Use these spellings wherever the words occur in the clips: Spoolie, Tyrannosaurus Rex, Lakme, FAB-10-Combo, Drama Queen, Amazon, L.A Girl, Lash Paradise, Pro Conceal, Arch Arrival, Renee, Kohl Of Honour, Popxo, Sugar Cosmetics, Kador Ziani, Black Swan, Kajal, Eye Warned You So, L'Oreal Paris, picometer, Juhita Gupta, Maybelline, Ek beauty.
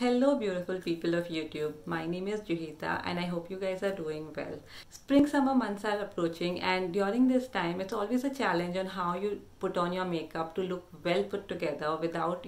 Hello beautiful people of YouTube, my name is Juhita and I hope you guys are doing well. Spring summer months are approaching and during this time it's always a challenge on how you put on your makeup to look well put together without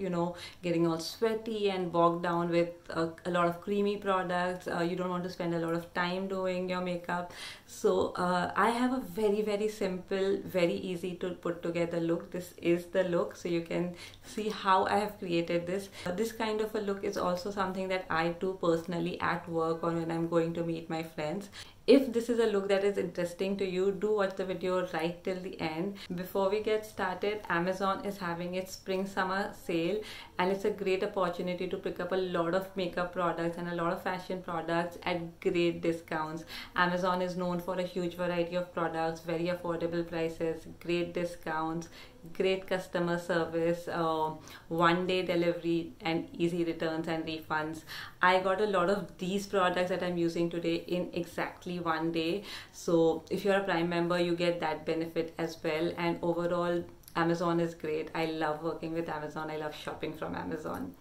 getting all sweaty and bogged down with a lot of creamy products. You don't want to spend a lot of time doing your makeup. So I have a very, very simple, very easy to put together look. This is the look, so you can see how I have created this. This kind of a look is also something that I do personally at work or when I'm going to meet my friends. If this is a look that is interesting to you, do watch the video right till the end. Before we get started, Amazon is having its spring summer sale and it's a great opportunity to pick up a lot of makeup products and a lot of fashion products at great discounts. Amazon is known for a huge variety of products, very affordable prices, great discounts, great customer service, one-day delivery and easy returns and refunds. I got a lot of these products that I'm using today in exactly one day. So if you're a Prime member, you get that benefit as well. And overall, Amazon is great. I love working with Amazon. I love shopping from Amazon.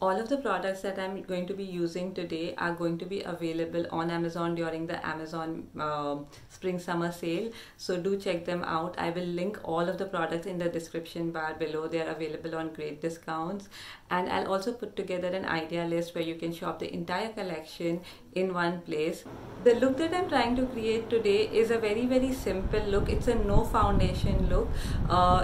All of the products that I'm going to be using today are going to be available on Amazon during the Amazon spring summer sale. So do check them out. I will link all of the products in the description bar below. They are available on great discounts. And I'll also put together an idea list where you can shop the entire collection in one place. The look that I'm trying to create today is a very, very simple look. It's a no foundation look.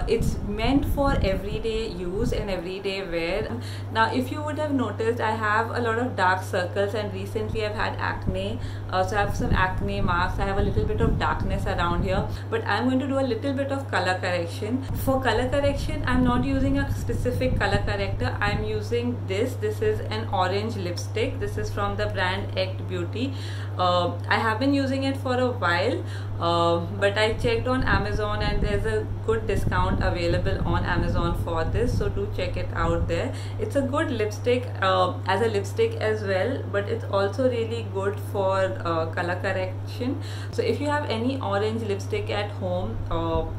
It's meant for everyday use and everyday wear. Now if you would have noticed, I have a lot of dark circles and recently I've had acne, so I have some acne marks. I have a little bit of darkness around here, but I'm going to do a little bit of color correction. For color correction, I'm not using a specific color corrector. I'm using this is an orange lipstick. This is from the brand Ek Beauty. I have been using it for a while, but I checked on Amazon and there's a good discount available on Amazon for this, so do check it out there. It's a good lipstick as a lipstick as well, but it's also really good for color correction. So if you have any orange lipstick at home,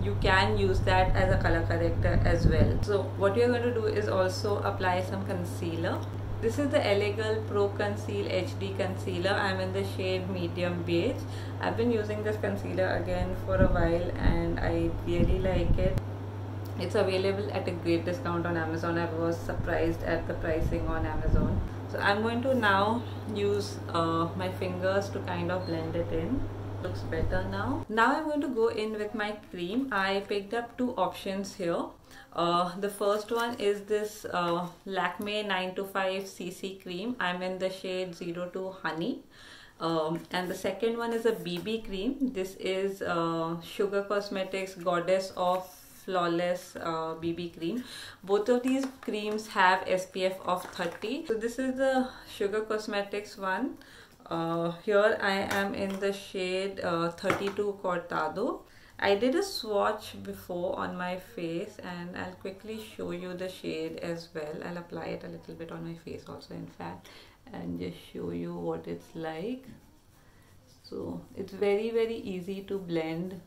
you can use that as a color corrector as well. So what you're going to do is also apply some concealer. This is the L.A Girl Pro Conceal HD Concealer. I'm in the shade Medium Beige. I've been using this concealer again for a while and I really like it. It's available at a great discount on Amazon. I was surprised at the pricing on Amazon. So I'm going to now use my fingers to kind of blend it in. Looks better now. Now I'm going to go in with my cream. I picked up two options here. The first one is this Lakme 925cc cream. I'm in the shade 02 Honey. And the second one is a BB cream. This is Sugar Cosmetics Goddess of Flawless BB cream. Both of these creams have SPF of 30. So this is the Sugar Cosmetics one. Here I am in the shade 32 Cortado. I did a swatch before on my face and I'll quickly show you the shade as well. I'll apply it a little bit on my face also, in fact, and just show you what it's like. So it's very, very easy to blend.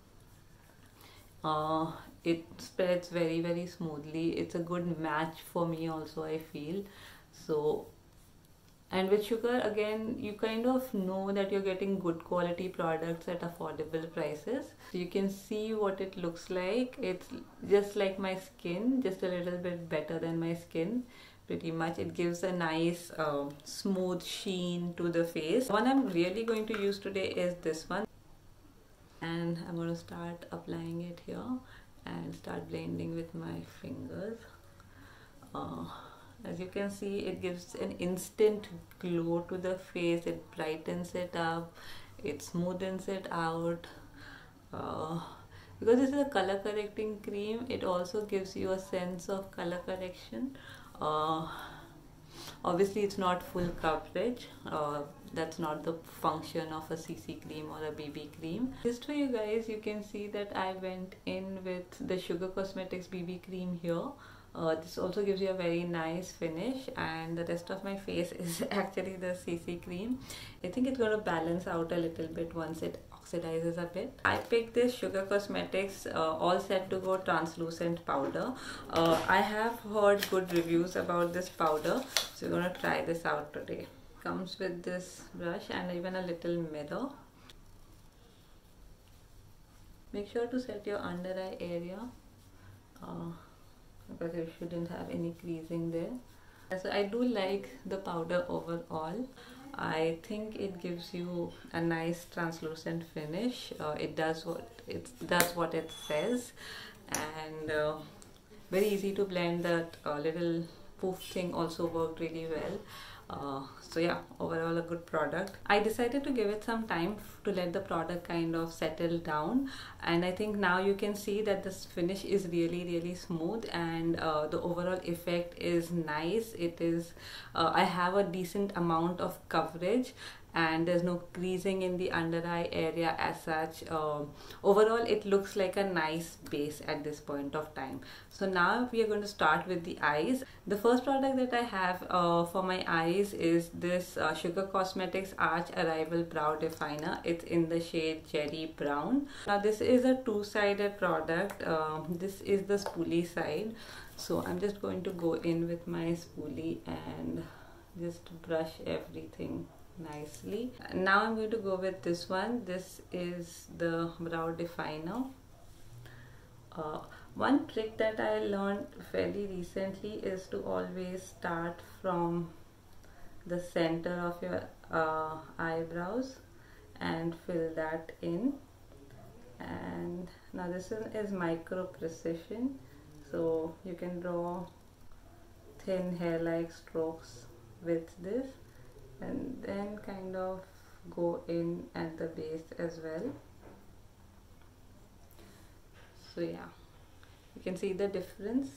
It spreads very, very smoothly. It's a good match for me also, I feel. So and with Sugar, again, you kind of know that you're getting good quality products at affordable prices. So you can see what it looks like. It's just like my skin, just a little bit better than my skin. Pretty much it gives a nice smooth sheen to the face. One I'm really going to use today is this one. And I'm going to start applying it here and start blending with my fingers. As you can see, it gives an instant glow to the face. It brightens it up, it smoothens it out. Because this is a color correcting cream, it also gives you a sense of color correction. Obviously it's not full coverage. That's not the function of a CC cream or a BB cream. Just for you guys, you can see that I went in with the Sugar Cosmetics BB cream here. This also gives you a very nice finish, and the rest of my face is actually the CC cream. I think it's going to balance out a little bit once it oxidizes a bit. I picked this Sugar Cosmetics All Set to Go translucent powder. I have heard good reviews about this powder, so we're gonna try this out today. Comes with this brush and even a little mirror. Make sure to set your under eye area because you shouldn't have any creasing there. So I do like the powder overall. I think it gives you a nice translucent finish. It does what it says, and very easy to blend. That little poof thing also worked really well. So yeah, overall a good product. I decided to give it some time to let the product kind of settle down, and I think now you can see that this finish is really smooth, and the overall effect is nice. It is I have a decent amount of coverage, and there's no creasing in the under eye area as such. Overall it looks like a nice base at this point of time. So now we are going to start with the eyes. The first product that I have for my eyes is this Sugar Cosmetics Arch Arrival Brow Definer. It's in the shade Cherry Brown. Now this is a two-sided product. This is the spoolie side, so I'm just going to go in with my spoolie and just brush everything nicely. Now I'm going to go with this one. This is the brow definer. One trick that I learned fairly recently is to always start from the center of your eyebrows and fill that in. And now this one is micro precision, so you can draw thin hair-like strokes with this, and then kind of go in at the base as well. So yeah, you can see the difference.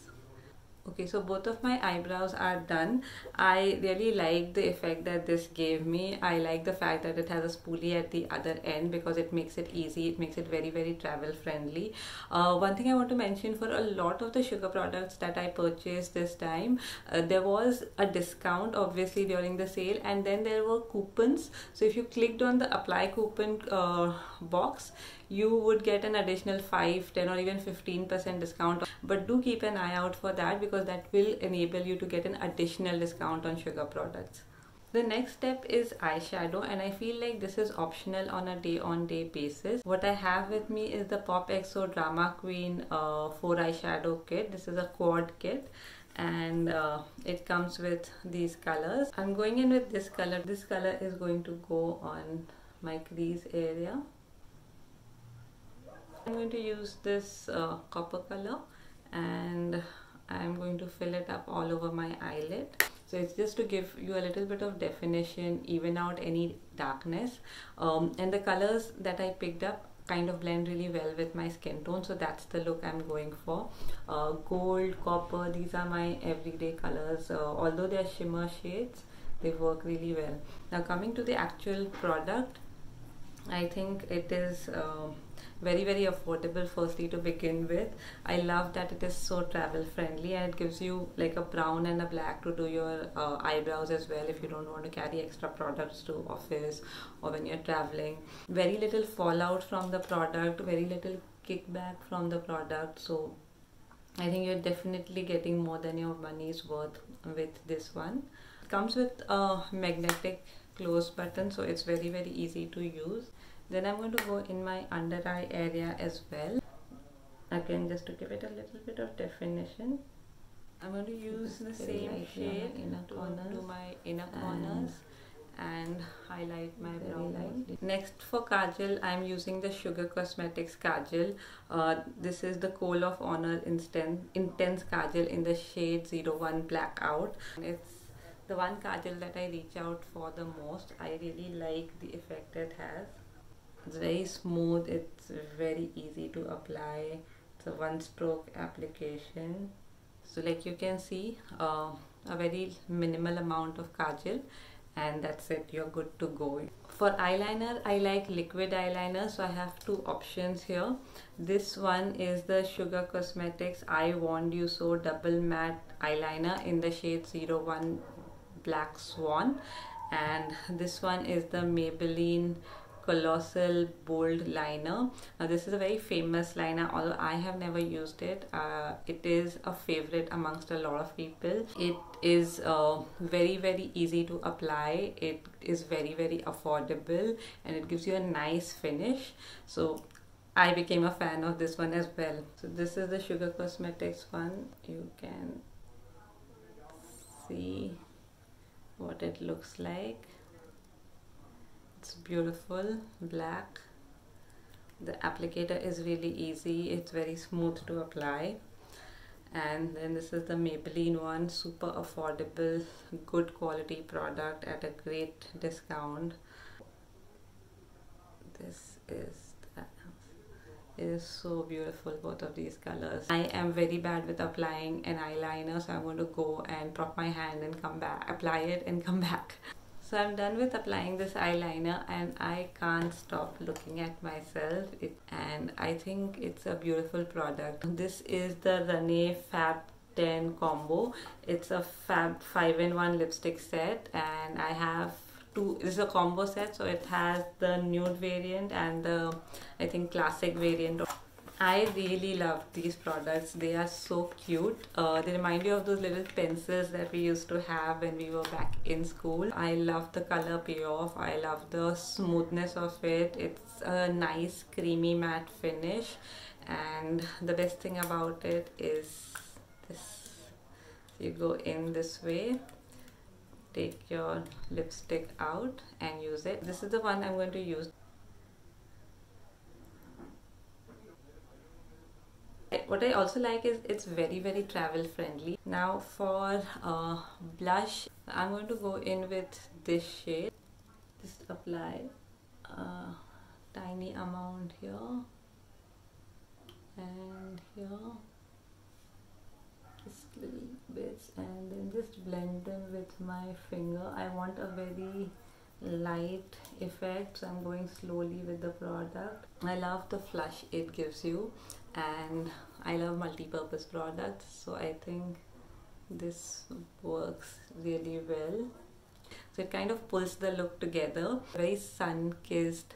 Okay, so both of my eyebrows are done. I really like the effect that this gave me. I like the fact that it has a spoolie at the other end because it makes it easy. It makes it very travel friendly. One thing I want to mention, for a lot of the Sugar products that I purchased this time, there was a discount obviously during the sale, and then there were coupons. So if you clicked on the apply coupon box, you would get an additional 5, 10 or even 15% discount. But do keep an eye out for that, because that will enable you to get an additional discount on Sugar products. The next step is eyeshadow, and I feel like this is optional on a day-on-day basis. What I have with me is the Popxo Drama Queen 4 eyeshadow kit. This is a quad kit, and it comes with these colors. I'm going in with this color. This color is going to go on my crease area. I'm going to use this copper color, and I'm going to fill it up all over my eyelid. So it's just to give you a little bit of definition, even out any darkness, and the colors that I picked up kind of blend really well with my skin tone, so that's the look I'm going for. Gold, copper, these are my everyday colors. Although they are shimmer shades, they work really well. Now coming to the actual product, I think it is very affordable firstly to begin with. I love that it is so travel friendly, and it gives you like a brown and a black to do your eyebrows as well, if you don't want to carry extra products to office or when you're traveling. Very little fallout from the product, very little kickback from the product, so I think you're definitely getting more than your money's worth with this one. It comes with a magnetic close button, so it's very easy to use. Then I'm going to go in my under eye area as well, again just to give it a little bit of definition. I'm going to use the same shade to my inner corners and highlight my brow lightly. Next for kajal, I'm using the Sugar Cosmetics kajal. This is the Kohl Of Honour Intense kajal in the shade 01 Blackout. It's the one kajal that I reach out for the most. I really like the effect it has. It's very smooth, it's very easy to apply. It's a one stroke application. So like you can see, a very minimal amount of kajal, and that's it, you're good to go. For eyeliner, I like liquid eyeliner, so I have two options here. This one is the Sugar Cosmetics Eye Warned You So Double Matte Eyeliner in the shade 01 Black Swan, and this one is the Maybelline Colossal Bold Liner. Now this is a very famous liner, although I have never used it. It is a favorite amongst a lot of people. It is very, very easy to apply. It is very, very affordable and it gives you a nice finish. So I became a fan of this one as well. So this is the Sugar Cosmetics one. You can see what it looks like. It's beautiful black. The applicator is really easy. It's very smooth to apply. And then this is the Maybelline one. Super affordable, good quality product at a great discount. This is that. It is so beautiful, both of these colors. I am very bad with applying an eyeliner, so I'm going to go and prop my hand and come back, apply it and come back. So I'm done with applying this eyeliner and I can't stop looking at myself. And I think it's a beautiful product. This is the Renee Fab 10 combo. It's a Fab 5-in-1 lipstick set, and I have two. This is a combo set, so it has the nude variant and the, I think, classic variant. I really love these products. They are so cute. They remind you of those little pencils that we used to have when we were back in school. I love the color payoff. I love the smoothness of it. It's a nice creamy matte finish, and the best thing about it is this. You go in this way, take your lipstick out and use it. This is the one I'm going to use. What I also like is it's very, very travel friendly. Now for blush, I'm going to go in with this shade. Just apply a tiny amount here and here, just little bits, and then just blend them with my finger. I want a very light effect, so I'm going slowly with the product. I love the flush it gives you, and I love multi-purpose products, so I think this works really well. So it kind of pulls the look together. Very sun-kissed,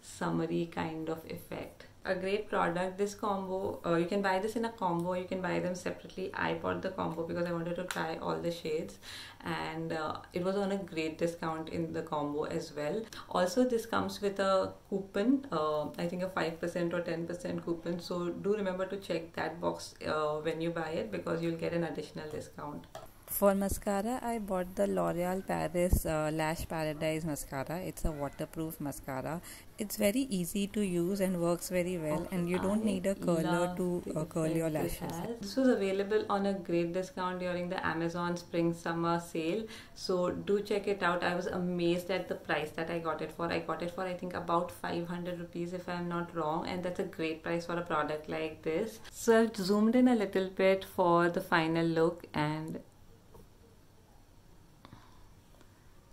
summery kind of effect. A great product. This combo, you can buy this in a combo, you can buy them separately. I bought the combo because I wanted to try all the shades, and it was on a great discount in the combo as well. Also, this comes with a coupon, I think a 5% or 10% coupon, so do remember to check that box when you buy it, because you'll get an additional discount. For mascara, I bought the L'Oreal Paris Lash Paradise mascara. It's a waterproof mascara. It's very easy to use and works very well, and you don't need a curler to curl your lashes. This was available on a great discount during the Amazon Spring Summer sale, so do check it out. I was amazed at the price that I got it for. I got it for, I think, about 500 rupees if I'm not wrong, and that's a great price for a product like this. So I've zoomed in a little bit for the final look, and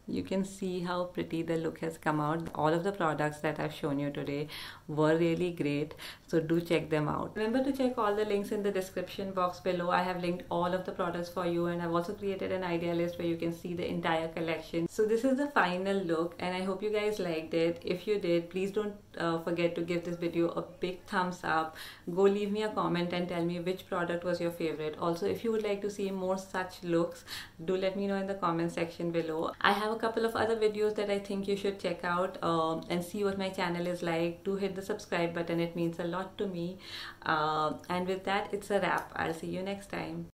you can see how pretty the look has come out. All of the products that I've shown you today were really great, so do check them out. Remember to check all the links in the description box below. I have linked all of the products for you, and I've also created an idea list where you can see the entire collection. So this is the final look, and I hope you guys liked it. If you did, please don't forget to give this video a big thumbs up. Go leave me a comment and tell me which product was your favorite. Also, if you would like to see more such looks, do let me know in the comment section below. I have a couple of other videos that I think you should check out and see what my channel is like. Do hit the subscribe button, it means a lot to me. And with that, it's a wrap. I'll see you next time.